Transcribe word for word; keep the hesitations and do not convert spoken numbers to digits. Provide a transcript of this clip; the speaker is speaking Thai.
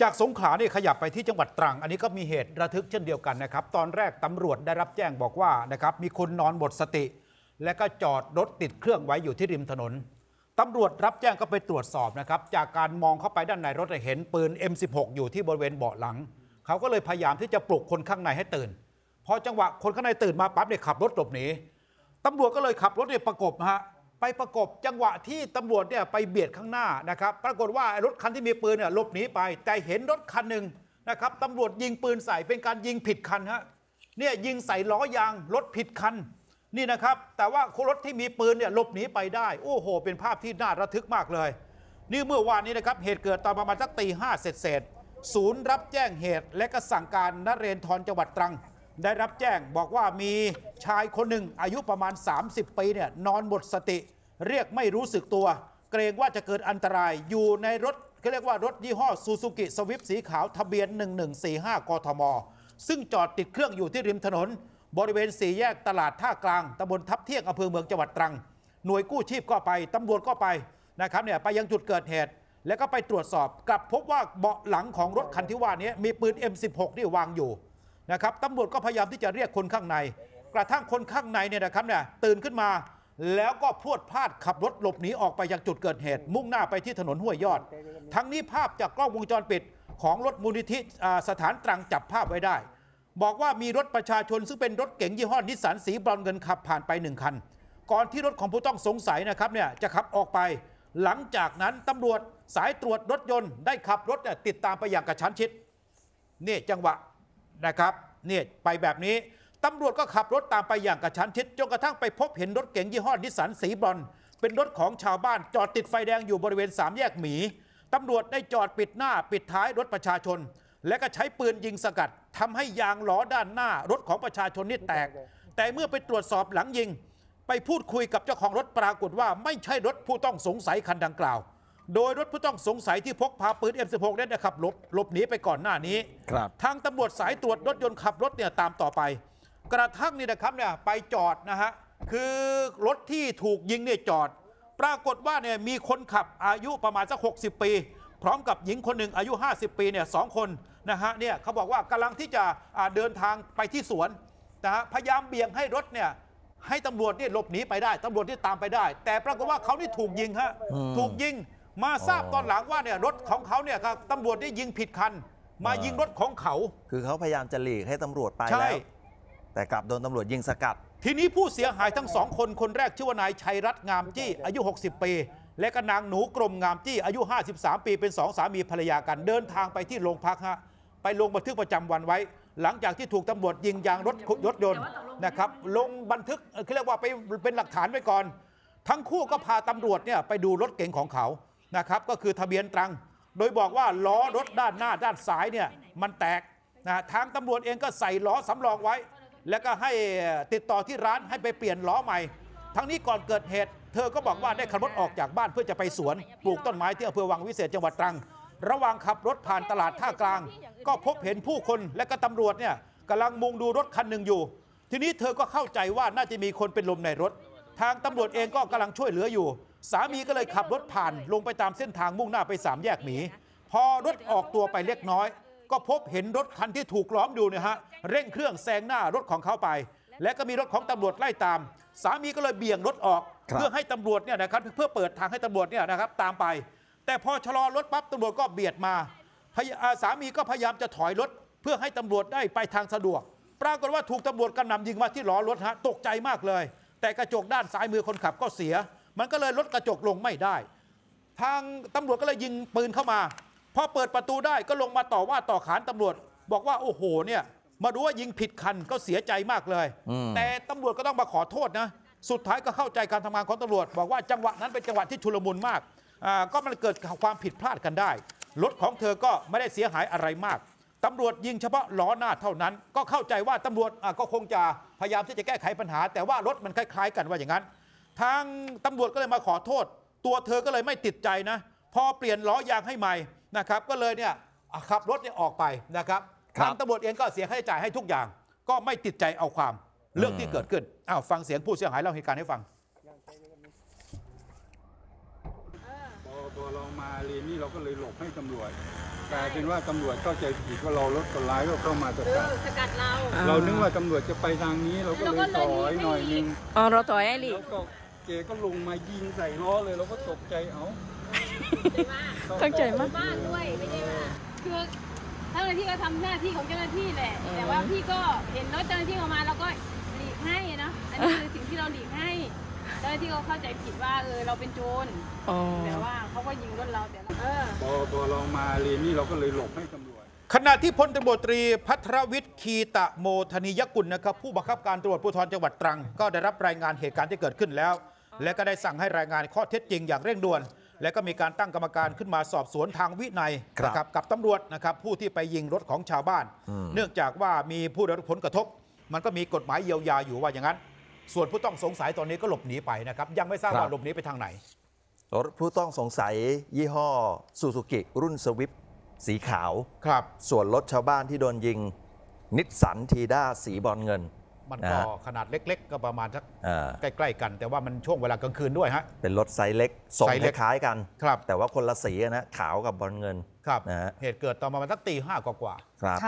จากสงขลาเนี่ยขยับไปที่จังหวัดตรังอันนี้ก็มีเหตุระทึกเช่นเดียวกันนะครับตอนแรกตำรวจได้รับแจ้งบอกว่านะครับมีคนนอนหมดสติและก็จอดรถติดเครื่องไว้อยู่ที่ริมถนนตำรวจรับแจ้งก็ไปตรวจสอบนะครับจากการมองเข้าไปด้านในรถเห็นปืน เอ็ม สิบหก อยู่ที่บริเวณเบาะหลังเขาก็เลยพยายามที่จะปลุกคนข้างในให้ตื่นพอจังหวะคนข้างในตื่นมาปั๊บเนี่ยขับรถหลบหนีตำรวจก็เลยขับรถเนี่ยประกบฮะไปประกบจังหวะที่ตำรวจเนี่ยไปเบียดข้างหน้านะครับปรากฏว่ารถคันที่มีปืนเนี่ยหลบหนีไปแต่เห็นรถคันหนึ่งนะครับตำรวจยิงปืนใส่เป็นการยิงผิดคันฮะเนี่ยยิงใส่ล้อยางรถผิดคันนี่นะครับแต่ว่าคนรถที่มีปืนเนี่ยหลบหนีไปได้โอ้โหเป็นภาพที่น่าระทึกมากเลยนี่เมื่อวานนี้นะครับเหตุเกิดตอนประมาณสักตีห้าเสร็จเสร็จศูนย์รับแจ้งเหตุและก็สั่งการนเรนทรจังหวัดตรังได้รับแจ้งบอกว่ามีชายคนหนึ่งอายุประมาณสามสิบปีเนี่ยนอนหมดสติเรียกไม่รู้สึกตัวเกรงว่าจะเกิดอันตรายอยู่ในรถก็เรียกว่ารถยี่ห้อซูซูกิสวิฟต์สีขาวทะเบียนหนึ่งหนึ่งสี่ห้า กทม.ซึ่งจอดติดเครื่องอยู่ที่ริมถนนบริเวณสี่แยกตลาดท่ากลางตำบลทับเที่ยงอำเภอเมืองจังหวัดตรังหน่วยกู้ชีพก็ไปตำรวจก็ไปนะครับเนี่ยไปยังจุดเกิดเหตุแล้วก็ไปตรวจสอบกลับพบว่าเบาะหลังของรถคันที่ว่านี้มีปืน เอ็ม สิบหก ที่วางอยู่นะครับตำรวจก็พยายามที่จะเรียกคนข้างในกระทั่งคนข้างในเนี่ยนะครับเนี่ยตื่นขึ้นมาแล้วก็พรวดพลาดขับรถหลบหนีออกไปยังจุดเกิดเหตุมุ่งหน้าไปที่ถนนห้วยยอดทั้งนี้ภาพจากกล้องวงจรปิดของรถมูลนิธิสถานตรังจับภาพไว้ได้บอกว่ามีรถประชาชนซึ่งเป็นรถเก๋งยี่ห้อนิสสันสีบรอนเงินขับผ่านไปหนึ่งคันก่อนที่รถของผู้ต้องสงสัยนะครับเนี่ยจะขับออกไปหลังจากนั้นตำรวจสายตรวจรถยนต์ได้ขับรถเนี่ยติดตามไปอย่างกระชั้นชิดนี่จังหวะนะครับเนี่ยไปแบบนี้ตำรวจก็ขับรถตามไปอย่างกระชั้นชิดจนกระทั่งไปพบเห็นรถเก๋งยี่ห้อนิสสันสีบรอนเป็นรถของชาวบ้านจอดติดไฟแดงอยู่บริเวณสามแยกหมีตำรวจได้จอดปิดหน้าปิดท้ายรถประชาชนและก็ใช้ปืนยิงสกัดทำให้ยางล้อด้านหน้ารถของประชาชนนี่แตกแต่เมื่อไปตรวจสอบหลังยิงไปพูดคุยกับเจ้าของรถปรากฏว่าไม่ใช่รถผู้ต้องสงสัยคันดังกล่าวโดยรถผู้ต้องสงสัยที่พกพาปืน เอ็ม สิบหก ได้ขับหลบหลบหนีไปก่อนหน้านี้ทางตำรวจสายตรวจรถยนต์ขับรถเนี่ยตามต่อไปกระทั่งนี่นะครับเนี่ยไปจอดนะฮะคือรถที่ถูกยิงเนี่ยจอดปรากฏว่าเนี่ยมีคนขับอายุประมาณสักหกสิบปีพร้อมกับหญิงคนหนึ่งอายุห้าสิบปีเนี่ยสองคนนะฮะเนี่ยเขาบอกว่ากำลังที่จะเดินทางไปที่สวนนะฮะพยายามเบี่ยงให้รถเนี่ยให้ตำรวจเนี่ยหลบหนีไปได้ตำรวจที่ตามไปได้แต่ปรากฏว่าเขานี่ถูกยิงฮะถูกยิงมาทราบตอนหลังว่าเนี่ยรถของเขาเนี่ยครับตำรวจได้ยิงผิดคันมายิงรถของเขาคือเขาพยายามจะหลีกให้ตำรวจไปแล้วแต่กลับโดนตำรวจยิงสกัดทีนี้ผู้เสียหายทั้งสองคนคนแรกชื่อว่านายชัยรัตน์งามจี้อายุหกสิบปีและก็นางหนูกรมงามจี้อายุห้าสิบสามปีเป็นสองสามีภรรยากันเดินทางไปที่โรงพักฮะไปลงบันทึกประจำวันไว้หลังจากที่ถูกตำรวจยิงยางรถยนต์นะครับลงบันทึกเขาเรียกว่าไปเป็นหลักฐานไว้ก่อนทั้งคู่ก็พาตำรวจเนี่ยไปดูรถเก๋งของเขานะครับก็คือทะเบียนตรังโดยบอกว่าล้อรถด้านหน้าด้านซ้ายเนี่ยมันแตกนะทางตำรวจเองก็ใส่ล้อสำรองไว้แล้วก็ให้ติดต่อที่ร้านให้ไปเปลี่ยนล้อใหม่ทั้งนี้ก่อนเกิดเหตุเธอก็บอกว่าได้ขับรถออกจากบ้านเพื่อจะไปสวนปลูกต้นไม้ที่อำเภอวังวิเศษจังหวัดตรังระหว่างขับรถผ่านตลาดท่ากลางก็พบเห็นผู้คนและก็ตำรวจเนี่ยกำลังมุงดูรถคันหนึ่งอยู่ทีนี้เธอก็เข้าใจว่าน่าจะมีคนเป็นลมในรถทางตำรวจเองก็กำลังช่วยเหลืออยู่สามีก็เลยขับรถผ่านลงไปตามเส้นทางมุ่งหน้าไปสามแยกหมีพอรถออกตัวไปเล็กน้อยก็พบเห็นรถคันที่ถูกล้อมดูเนี่ยฮะเร่งเครื่องแซงหน้ารถของเขาไปและก็มีรถของตำรวจไล่ตามสามีก็เลยเบี่ยงรถออกเพื่อให้ตำรวจเนี่ยนะครับเพื่อเปิดทางให้ตำรวจเนี่ยนะครับตามไปแต่พอชะลอรถปั๊บตำรวจก็เบียดมาสามีก็พยายามจะถอยรถเพื่อให้ตำรวจได้ไปทางสะดวกปรากฏว่าถูกตำรวจกระหน่ำยิงมาที่ล้อรถฮะตกใจมากเลยแต่กระจกด้านซ้ายมือคนขับก็เสียมันก็เลยลดกระจกลงไม่ได้ทางตำรวจก็เลยยิงปืนเข้ามาพอเปิดประตูได้ก็ลงมาต่อว่าต่อขานตำรวจบอกว่าโอ้โหเนี่ยมาดูว่ายิงผิดคันก็เสียใจมากเลยแต่ตำรวจก็ต้องมาขอโทษนะสุดท้ายก็เข้าใจการทำงานของตำรวจบอกว่าจังหวะนั้นเป็นจังหวะที่ชุลมุนมากก็มันเกิดความผิดพลาดกันได้รถของเธอก็ไม่ได้เสียหายอะไรมากตำรวจยิงเฉพาะล้อหน้าเท่านั้นก็เข้าใจว่าตำรวจก็คงจะพยายามที่จะแก้ไขปัญหาแต่ว่ารถมันคล้ายๆกันว่าอย่างนั้นทางตำรวจก็เลยมาขอโทษตัวเธอก็เลยไม่ติดใจนะพอเปลี่ยนล้อยางให้ใหม่นะครับก็เลยเนี่ยขับรถเนี่ยออกไปนะครับทางตำรวจเองก็เสียค่าใช้จ่ายให้ทุกอย่างก็ไม่ติดใจเอาความเรื่องที่เกิดขึ้นอ้าวฟังเสียงผู้เสียหายเล่าเหตุการณ์ให้ฟังพอเรามาเรนนี่เราก็เลยหลบให้ตำรวจ กลายเป็นว่าตำรวจเข้าใจผิดว่าเรารถคนร้ายก็เข้ามาสกัดสกัดเราเรานึกว่าตำรวจจะไปทางนี้เราก็เลยถอยหน่อยนึงอ๋อเราถอยไอ้ลิแล้วก็เก๋ก็ลงมายิงใส่ล้อเลยเราก็ตกใจเอ้าตกใจมากมากด้วยไม่ใช่ว่าคือเจ้าหน้าที่ก็ทำหน้าที่ของเจ้าหน้าที่แหละแต่ว่าพี่ก็เห็นรถเจ้าหน้าที่ออกมาเราก็หลีกให้นะอันนี้คือสิ่งที่เราหลีกให้เจ้าหน้าที่เขาเข้าใจผิดว่าเออเราเป็นโจรแต่ว่าเขาก็ยิงรถเราแต่เราเออพอเรามาเรนี่เราก็เลยหลบให้ตำรวจขณะที่พลตำรวจตรีภัทรวิทย์คีตะโมธนิยกุลนะครับผู้บังคับการตำรวจภูธรจังหวัดตรังก็ได้รับรายงานเหตุการณ์ที่เกิดขึ้นแล้วและก็ได้สั่งให้รายงานข้อเท็จจริงอย่างเร่งด่วนและก็มีการตั้งกรรมการขึ้นมาสอบสวนทางวินัยนะครับกับตำรวจนะครับผู้ที่ไปยิงรถของชาวบ้านเนื่องจากว่ามีผู้ได้รับผลกระทบมันก็มีกฎหมายเยียวยาอยู่ว่าอย่างนั้นส่วนผู้ต้องสงสัยตอนนี้ก็หลบหนีไปนะครับยังไม่ทราบว่าหลบหนีไปทางไหนรถผู้ต้องสงสัยยี่ห้อซูซูกิรุ่นสวิฟต์สีขาวครับส่วนรถชาวบ้านที่โดนยิงนิสสันทีด้าสีบอลเงินมันก็ขนาดเล็กๆก็ประมาณสักใกล้ๆกันแต่ว่ามันช่วงเวลากลางคืนด้วยฮะเป็นรถไซส์เล็กส่งคล้ายกันครับแต่ว่าคนละสีนะขาวกับบอลเงินครับเหตุเกิดตอนประมาณสักตีห้ากว่าๆครับ